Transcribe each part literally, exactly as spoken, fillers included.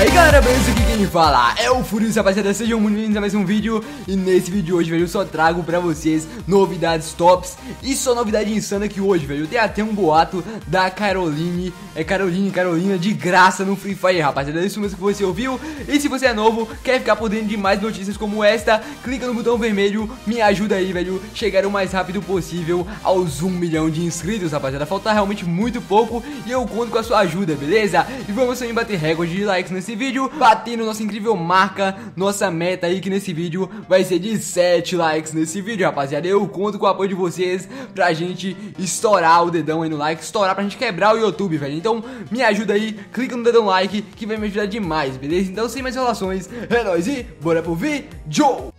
aí galera, beleza? Aqui quem fala é o Furious, rapaziada, sejam muito bem-vindos a mais um vídeo. E nesse vídeo de hoje, velho, eu só trago pra vocês novidades tops. E só novidade insana que hoje, velho, tem até um boato da Caroline, é Caroline, Carolina de Graça no Free Fire, rapaziada, é isso mesmo que você ouviu. E se você é novo, quer ficar por dentro de mais notícias como esta, clica no botão vermelho, me ajuda aí, velho, chegar o mais rápido possível aos um milhão de inscritos, rapaziada. Falta realmente muito pouco e eu conto com a sua ajuda, beleza? E vamos também bater recorde de likes nesse vídeo, batendo nossa incrível marca, nossa meta aí que nesse vídeo vai ser de sete likes nesse vídeo, rapaziada. Eu conto com o apoio de vocês pra gente estourar o dedão aí no like, estourar pra gente quebrar o YouTube, velho. Então me ajuda aí, clica no dedão like que vai me ajudar demais, beleza? Então sem mais enrolações, é nóis e bora pro vídeo!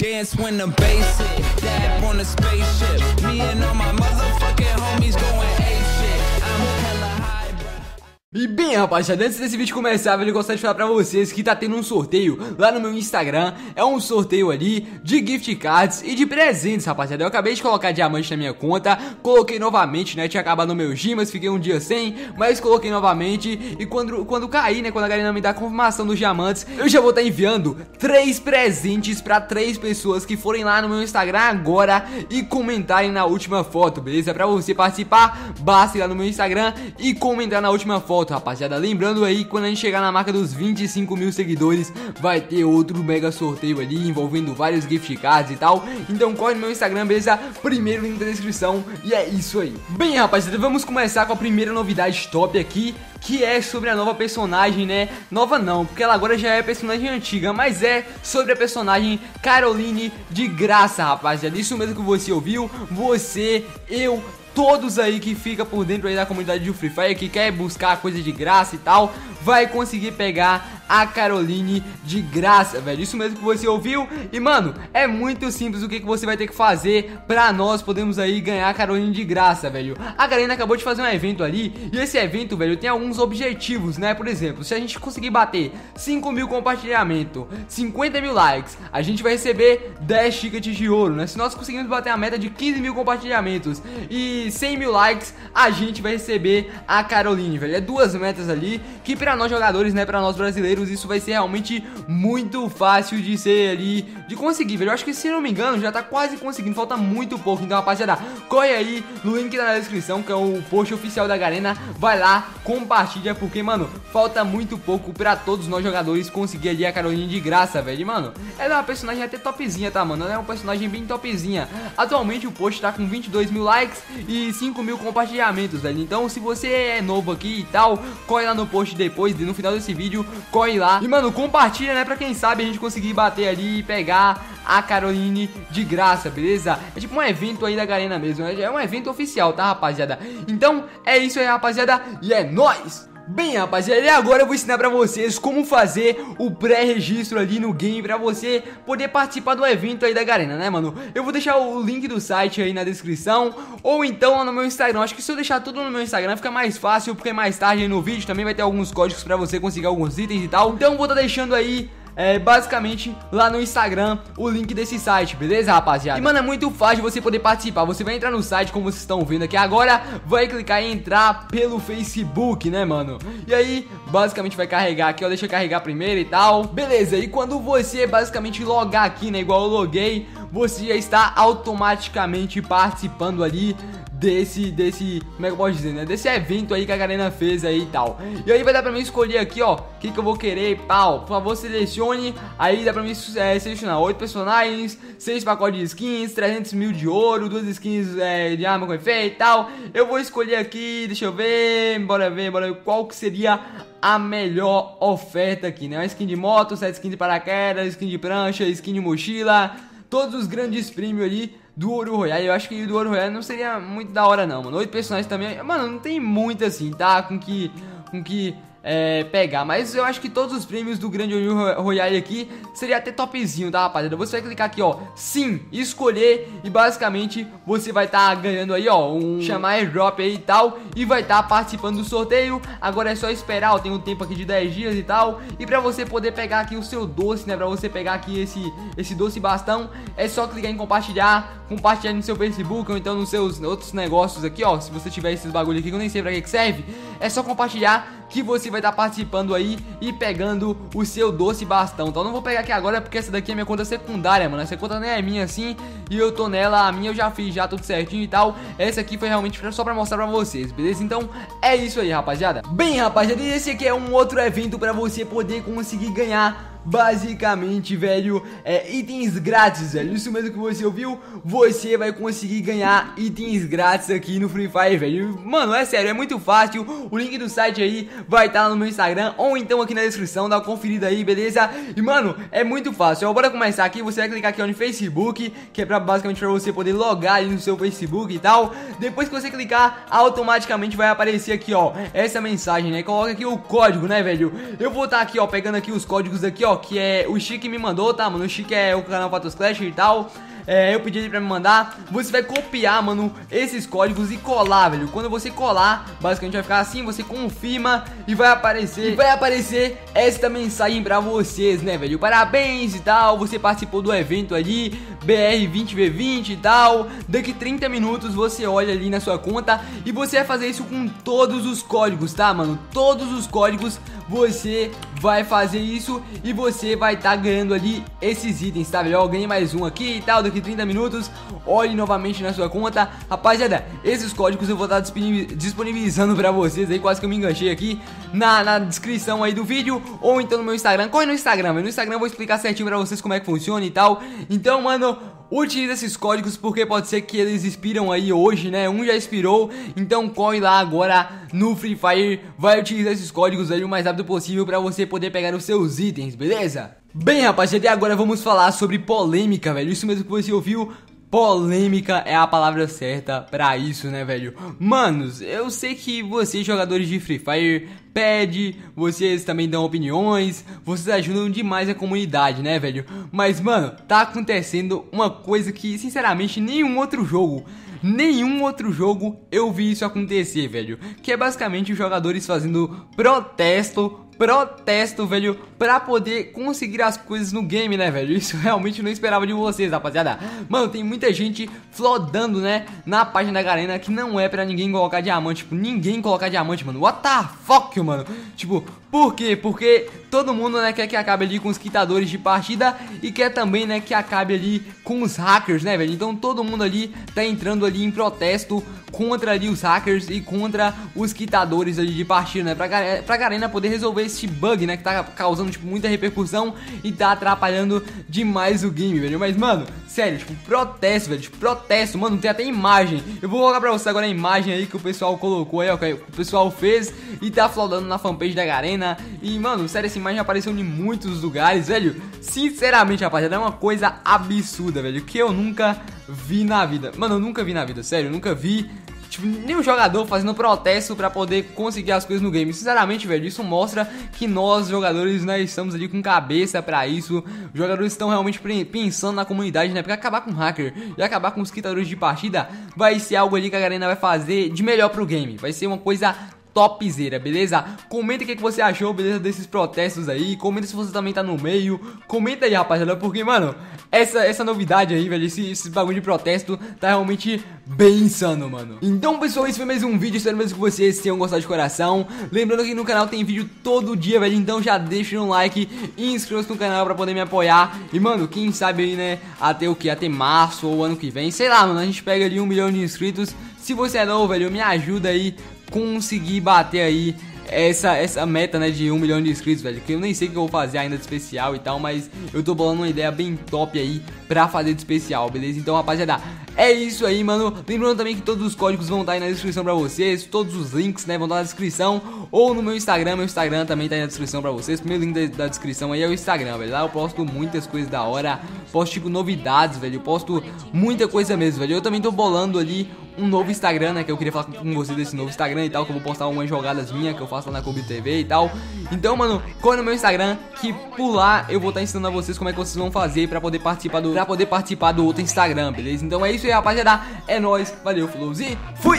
Dance when the bass hit, dab on the spaceship, me and all my motherfucking homies going ape shit, I'm hella high, bruh. E bem, rapaziada, antes desse vídeo começar, velho, eu gostaria de falar pra vocês que tá tendo um sorteio lá no meu Instagram. É um sorteio ali de gift cards e de presentes, rapaziada. Eu acabei de colocar diamante na minha conta, coloquei novamente, né, tinha acabado no meu gym, mas fiquei um dia sem, mas coloquei novamente. E quando, quando cair, né, quando a Garena me dá a confirmação dos diamantes, eu já vou estar enviando três presentes pra três pessoas que forem lá no meu Instagram agora e comentarem na última foto, beleza? Pra você participar, basta ir lá no meu Instagram e comentar na última foto, rapaziada. Lembrando aí, quando a gente chegar na marca dos vinte e cinco mil seguidores, vai ter outro mega sorteio ali envolvendo vários gift cards e tal. Então corre no meu Instagram, beleza? Primeiro link da descrição. E é isso aí. Bem, rapaziada, vamos começar com a primeira novidade top aqui, que é sobre a nova personagem, né? Nova não, porque ela agora já é personagem antiga, mas é sobre a personagem Caroline de Graça, rapaziada. Isso mesmo que você ouviu, você, eu, todos aí que fica por dentro aí da comunidade do Free Fire, que quer buscar coisa de graça e tal, vai conseguir pegar a Caroline de Graça, velho. Isso mesmo que você ouviu. E mano, é muito simples o que, que você vai ter que fazer pra nós podermos aí ganhar a Caroline de Graça, velho. A Garena acabou de fazer um evento ali, e esse evento, velho, tem alguns objetivos, né? Por exemplo, se a gente conseguir bater cinco mil compartilhamento, cinquenta mil likes, a gente vai receber dez tickets de ouro, né? Se nós conseguirmos bater a meta de quinze mil compartilhamentos e cem mil likes, a gente vai receber a Caroline, velho. É duas metas ali que pra nós jogadores, né, pra nós brasileiros, isso vai ser realmente muito fácil de ser ali, de conseguir, velho. Eu acho que, se não me engano, já tá quase conseguindo, falta muito pouco. Então, rapaziada, corre aí no link na descrição, que é o post oficial da Garena. Vai lá, compartilha, porque, mano, falta muito pouco pra todos nós jogadores conseguir ali a Caroline de Graça, velho. E, mano, ela é uma personagem até topzinha, tá, mano? Ela é uma personagem bem topzinha. Atualmente o post tá com vinte e dois mil likes e cinco mil compartilhamentos, velho. Então, se você é novo aqui e tal, corre lá no post depois, no final desse vídeo, corre lá. E, mano, compartilha, né, pra quem sabe a gente conseguir bater ali e pegar a Caroline de Graça, beleza? É tipo um evento aí da Garena mesmo, né? É um evento oficial, tá, rapaziada? Então, é isso aí, rapaziada, e é nóis! Bem, rapaziada, e agora eu vou ensinar pra vocês como fazer o pré-registro ali no game pra você poder participar do evento aí da Garena, né, mano? Eu vou deixar o link do site aí na descrição, ou então lá no meu Instagram. Acho que se eu deixar tudo no meu Instagram fica mais fácil, porque mais tarde aí no vídeo também vai ter alguns códigos pra você conseguir alguns itens e tal. Então vou tá deixando aí, é, basicamente, lá no Instagram, o link desse site, beleza, rapaziada? E, mano, é muito fácil você poder participar. Você vai entrar no site, como vocês estão vendo aqui agora, vai clicar em entrar pelo Facebook, né, mano? E aí, basicamente, vai carregar aqui, ó, deixa eu carregar primeiro e tal. Beleza, e quando você, basicamente, logar aqui, né, igual eu loguei, você já está automaticamente participando ali Desse, desse, como é que eu posso dizer, né? Desse evento aí que a Garena fez aí e tal. E aí vai dar pra mim escolher aqui, ó, o que que eu vou querer, pau. Por favor, selecione. Aí dá pra mim é, selecionar oito personagens, seis pacotes de skins, trezentos mil de ouro, duas skins é, de arma com efeito e tal. Eu vou escolher aqui, deixa eu ver, bora ver, bora ver qual que seria a melhor oferta aqui, né? Uma skin de moto, sete skins de paraquedas, skin de prancha, skin de mochila, todos os grandes prêmios ali do Ouro Royale. Eu acho que o do Ouro Royale não seria muito da hora, não, mano. Oito personagens também, mano, não tem muito assim, tá? Com que, com que é, pegar. Mas eu acho que todos os prêmios do grande Ouro Royale aqui seria até topzinho, tá, rapaziada? Você vai clicar aqui, ó, sim, escolher, e basicamente você vai estar tá ganhando aí, ó, um chamar airdrop aí e tal, e vai estar tá participando do sorteio. Agora é só esperar, ó, tem um tempo aqui de dez dias e tal. E pra você poder pegar aqui o seu doce, né, pra você pegar aqui esse, esse doce bastão, é só clicar em compartilhar, compartilhar no seu Facebook ou então nos seus outros negócios aqui, ó. Se você tiver esses bagulho aqui que eu nem sei pra que que serve, é só compartilhar que você vai estar participando aí e pegando o seu doce bastão. Então eu não vou pegar aqui agora porque essa daqui é minha conta secundária, mano. Essa conta nem é minha assim e eu tô nela, a minha eu já fiz já tudo certinho e tal. Essa aqui foi realmente só pra mostrar pra vocês, beleza? Então é isso aí, rapaziada. Bem, rapaziada, e esse aqui é um outro evento pra você poder conseguir ganhar basicamente, velho, é, itens grátis, velho. Isso mesmo que você ouviu, você vai conseguir ganhar itens grátis aqui no Free Fire, velho. Mano, é sério, é muito fácil. O link do site aí vai estar tá no meu Instagram ou então aqui na descrição, dá uma conferida aí, beleza? E, mano, é muito fácil. Ó, bora começar aqui, você vai clicar aqui ó, no Facebook, que é pra, basicamente pra você poder logar ali no seu Facebook e tal. Depois que você clicar, automaticamente vai aparecer aqui, ó, essa mensagem, né? Coloca aqui o código, né, velho? Eu vou estar tá aqui, ó, pegando aqui os códigos aqui, ó, que é o Xiq me mandou, tá, mano? O Xiq é o canal Fatos Clash e tal. É, eu pedi ele pra me mandar. Você vai copiar, mano, esses códigos e colar, velho. Quando você colar, basicamente vai ficar assim, você confirma e vai aparecer. E vai aparecer esta mensagem pra vocês, né, velho? Parabéns e tal, você participou do evento ali, B R vinte V vinte e tal. Daqui trinta minutos você olha ali na sua conta e você vai fazer isso com todos os códigos, tá, mano? Todos os códigos você vai fazer isso e você vai estar tá ganhando ali esses itens, tá, velho? Ó, ganhei mais um aqui e tal, daqui trinta minutos, olhe novamente na sua conta. Rapaziada, esses códigos eu vou estar tá disponibilizando pra vocês aí, quase que eu me enganchei aqui, na, na descrição aí do vídeo, ou então no meu Instagram. Corre no Instagram, velho, no Instagram eu vou explicar certinho pra vocês como é que funciona e tal. Então, mano, utiliza esses códigos porque pode ser que eles expiram aí hoje, né? Um já expirou, então corre lá agora no Free Fire, vai utilizar esses códigos aí o mais rápido possível pra você poder pegar os seus itens, beleza? Bem, rapaziada, e agora vamos falar sobre polêmica, velho. Isso mesmo que você ouviu, polêmica é a palavra certa pra isso, né, velho? Manos, eu sei que vocês, jogadores de Free Fire, pedem, vocês também dão opiniões, vocês ajudam demais a comunidade, né, velho? Mas, mano, tá acontecendo uma coisa que, sinceramente, nenhum outro jogo, nenhum outro jogo eu vi isso acontecer, velho. Que é basicamente os jogadores fazendo protesto, protesto, velho, pra poder conseguir as coisas no game, né, velho? Isso eu realmente não esperava de vocês, rapaziada. Mano, tem muita gente flodando, né, na página da Garena, que não é pra ninguém colocar diamante. Tipo, ninguém colocar diamante, mano. What the fuck, mano? Tipo, por quê? Porque todo mundo, né, quer que acabe ali com os quitadores de partida e quer também, né, que acabe ali com os hackers, né, velho? Então todo mundo ali tá entrando ali em protesto contra ali os hackers e contra os quitadores ali de partida, né? Pra, pra Garena poder resolver esse bug, né, que tá causando, tipo, muita repercussão e tá atrapalhando demais o game, velho. Mas, mano, sério, tipo, protesto, velho, tipo, protesto. Mano, tem até imagem, eu vou colocar pra vocês agora a imagem aí que o pessoal colocou aí, ó, que o pessoal fez e tá flodando na fanpage da Garena. E, mano, sério, essa imagem apareceu em muitos lugares, velho. Sinceramente, rapaziada, é uma coisa absurda, velho, que eu nunca vi na vida. Mano, eu nunca vi na vida, sério, eu nunca vi, tipo, nenhum jogador fazendo protesto pra poder conseguir as coisas no game. Sinceramente, velho, isso mostra que nós, jogadores, né, estamos ali com cabeça pra isso. Os jogadores estão realmente pensando na comunidade, né? Porque acabar com o hacker e acabar com os quitadores de partida vai ser algo ali que a Garena vai fazer de melhor pro game. Vai ser uma coisa topzera, beleza? Comenta o que você achou, beleza, desses protestos aí. Comenta se você também tá no meio. Comenta aí, rapaziada, porque, mano, essa, essa novidade aí, velho, esse, esse bagulho de protesto tá realmente bem insano, mano. Então, pessoal, esse foi mais um vídeo. Espero mesmo que vocês tenham gostado de coração. Lembrando que no canal tem vídeo todo dia, velho. Então já deixa um like e inscreva-se no canal pra poder me apoiar. E, mano, quem sabe aí, né, até o que? Até março ou ano que vem, sei lá, mano, a gente pega ali um milhão de inscritos. Se você é novo, velho, me ajuda aí conseguir bater aí essa, essa meta, né, de um milhão de inscritos, velho. Que eu nem sei o que eu vou fazer ainda de especial e tal, mas eu tô bolando uma ideia bem top aí pra fazer de especial, beleza? Então, rapaziada, é isso aí, mano. Lembrando também que todos os códigos vão estar aí na descrição pra vocês. Todos os links, né, vão estar na descrição. Ou no meu Instagram, meu Instagram também tá aí na descrição pra vocês. O primeiro link da, da descrição aí é o Instagram, velho. Lá eu posto muitas coisas da hora. Posto, tipo, novidades, velho. Eu posto muita coisa mesmo, velho. Eu também tô bolando ali um novo Instagram, né, que eu queria falar com vocês desse novo Instagram e tal, que eu vou postar algumas jogadas minhas que eu faço lá na Cubi T V e tal. Então, mano, corre no meu Instagram, que por lá eu vou estar ensinando a vocês como é que vocês vão fazer pra poder participar do, pra poder participar do outro Instagram, beleza? Então é isso aí, rapaziada, é nóis, valeu, falou e fui!